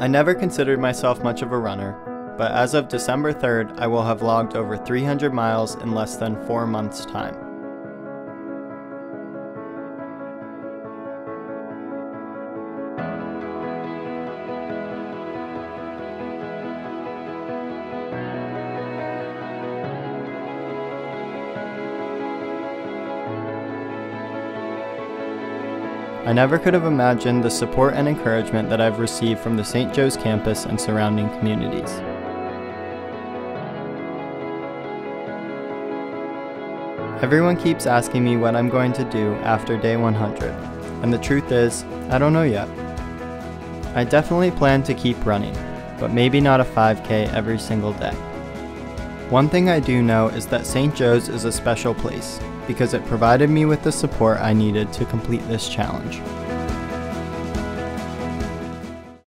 I never considered myself much of a runner, but as of December 3rd, I will have logged over 300 miles in less than 4 months' time. I never could have imagined the support and encouragement that I've received from the St. Joe's campus and surrounding communities. Everyone keeps asking me what I'm going to do after day 100, and the truth is, I don't know yet. I definitely plan to keep running, but maybe not a 5K every single day. One thing I do know is that St. Joe's is a special place, because it provided me with the support I needed to complete this challenge.